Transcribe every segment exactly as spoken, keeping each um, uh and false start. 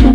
You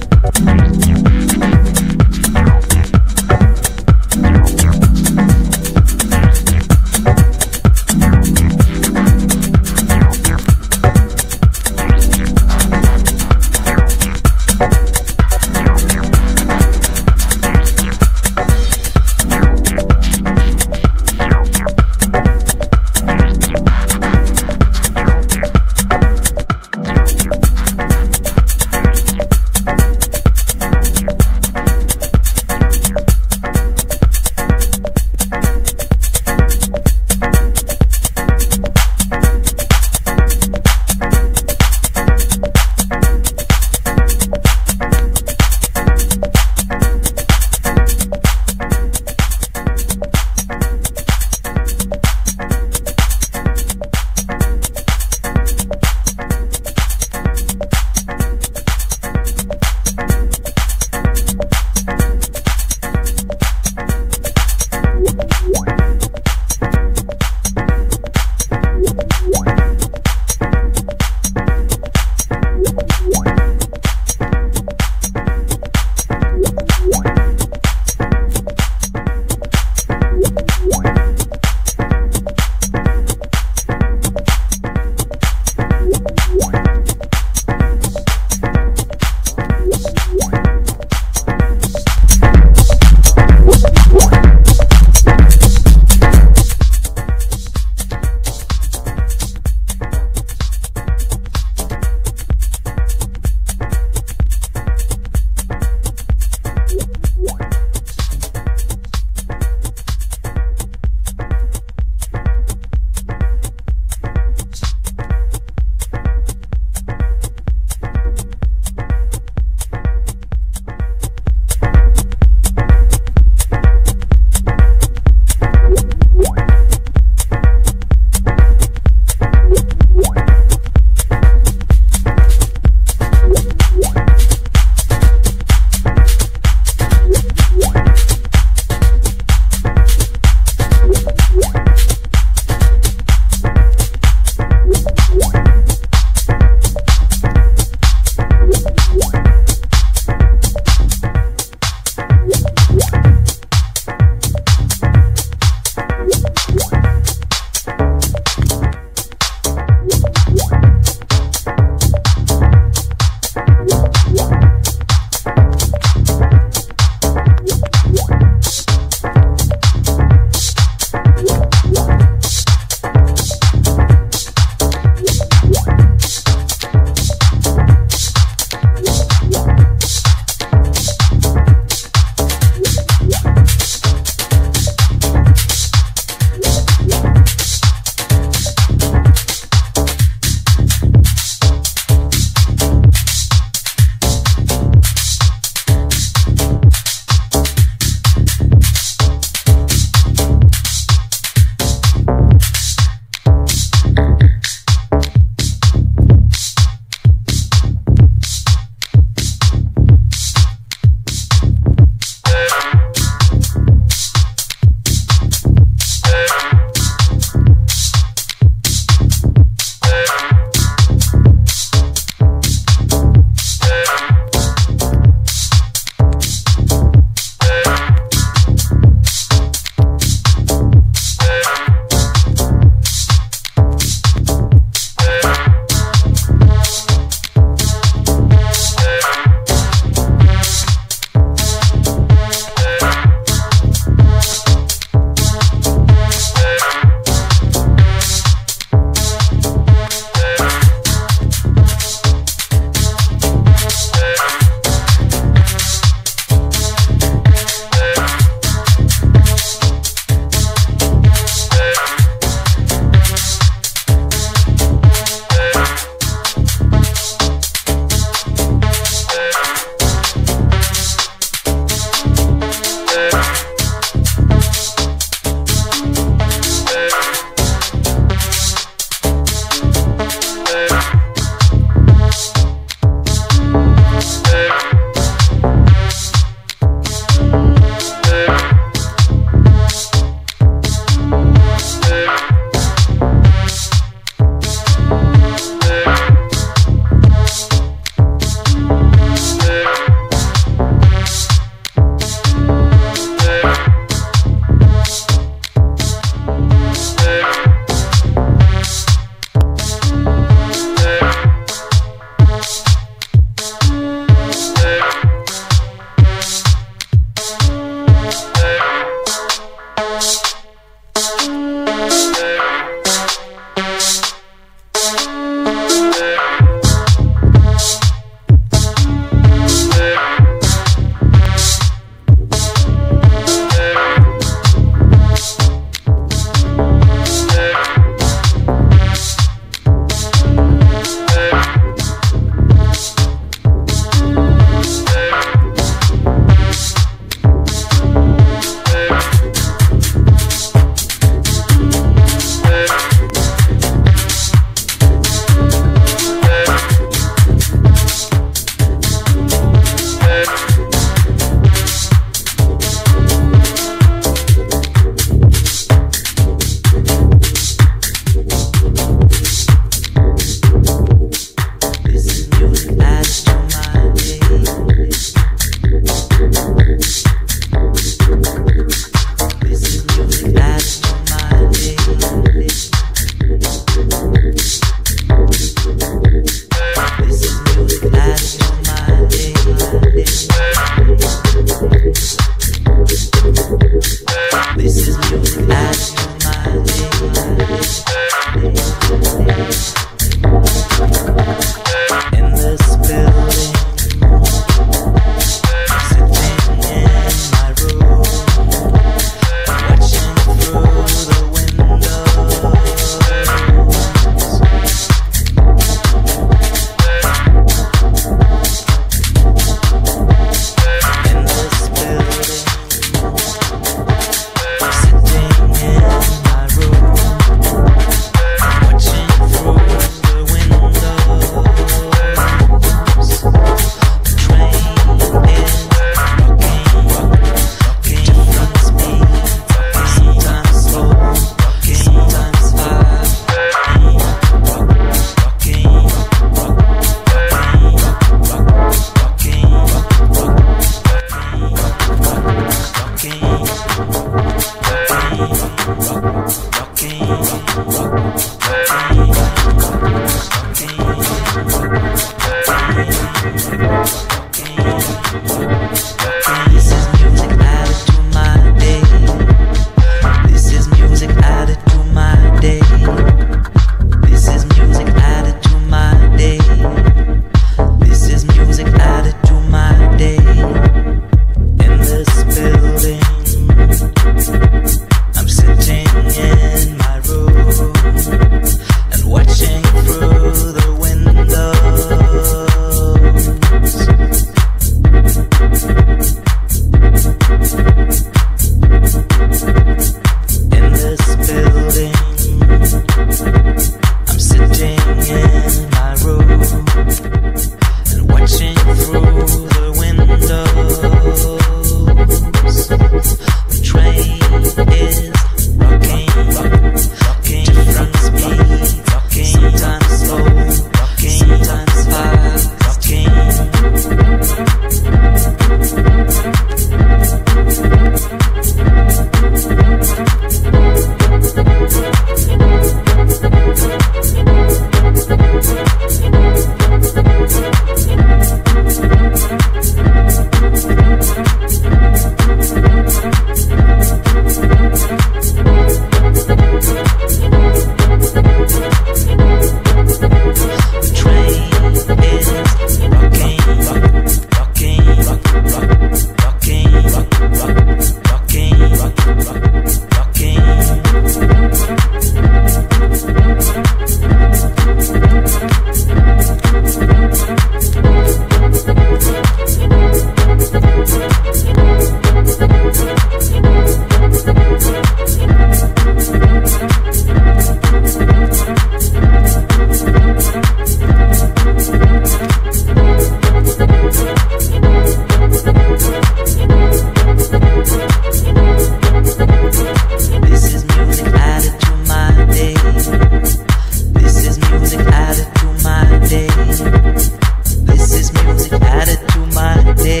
Friday. This is music added to my day.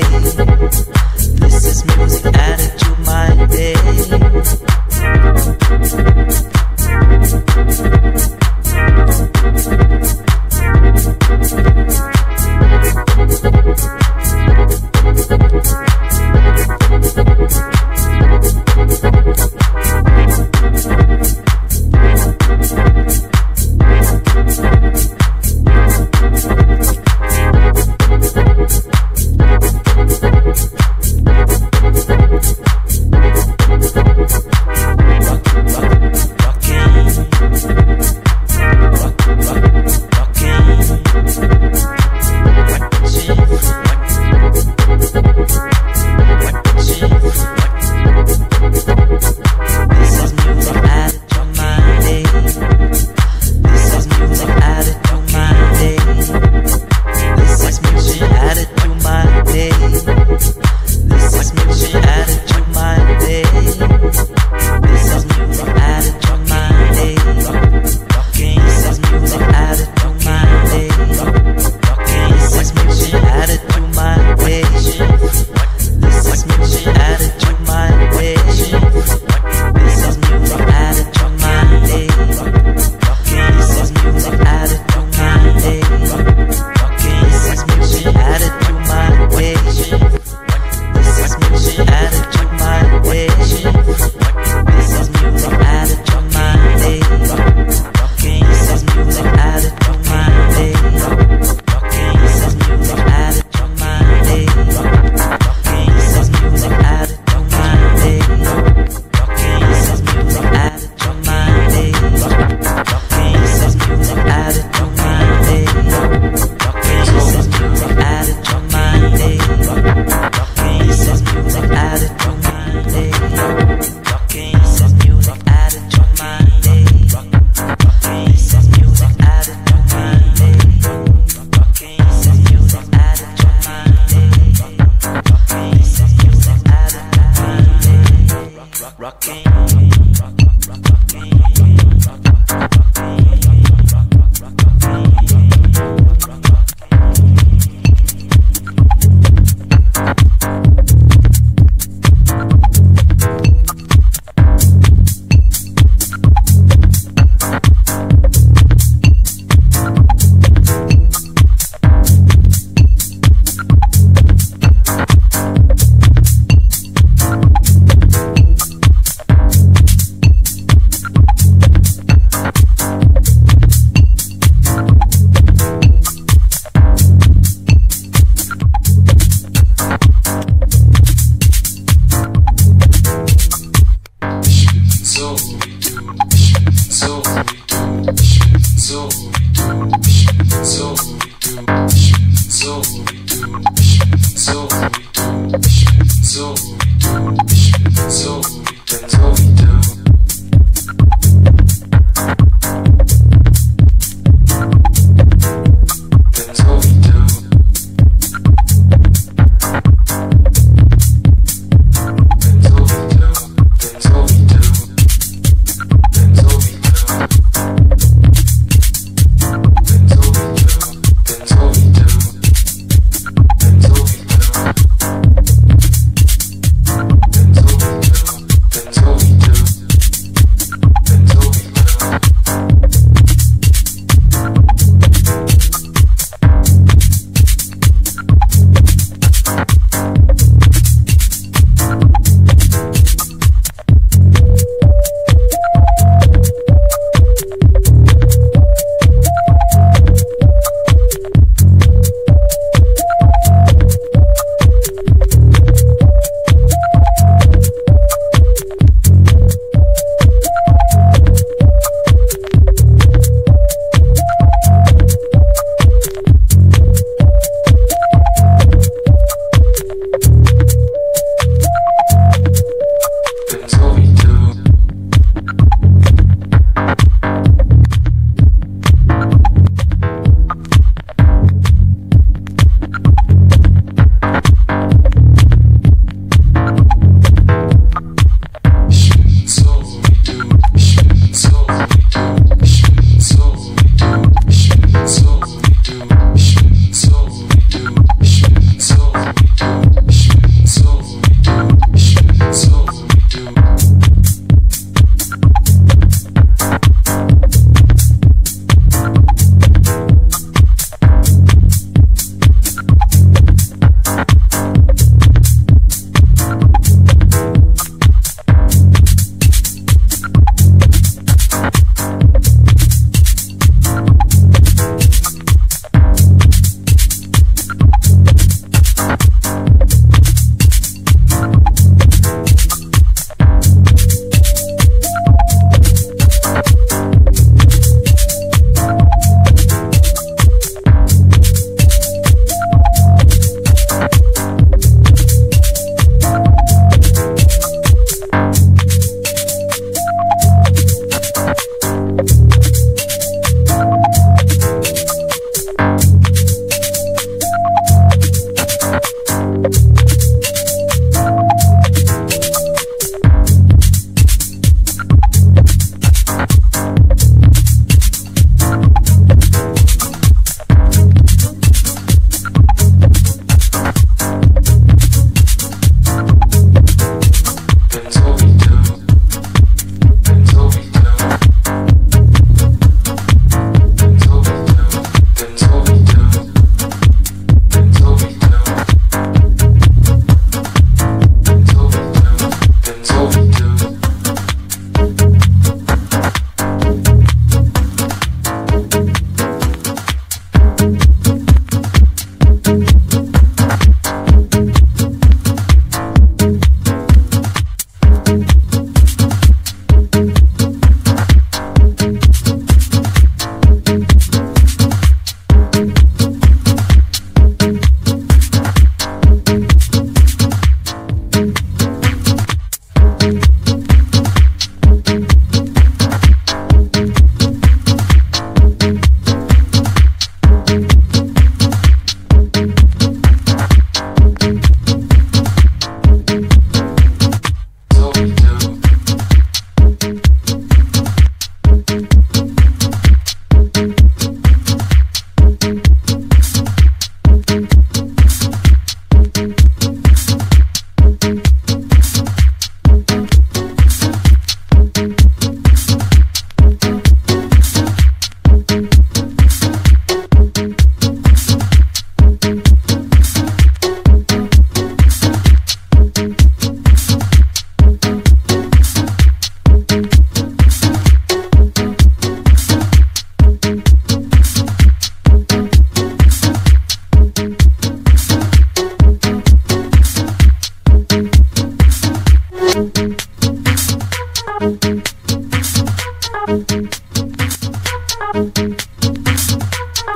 This is music added to my day.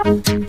Thank you.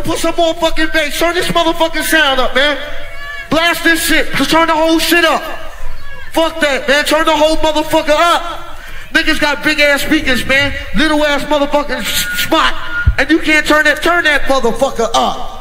Yo, put some more fucking bass. Turn this motherfucking sound up, man. Blast this shit. Just turn the whole shit up. Fuck that, man. Turn the whole motherfucker up. Niggas got big ass speakers, man. Little ass motherfucking spot. And you can't turn that, turn that motherfucker up.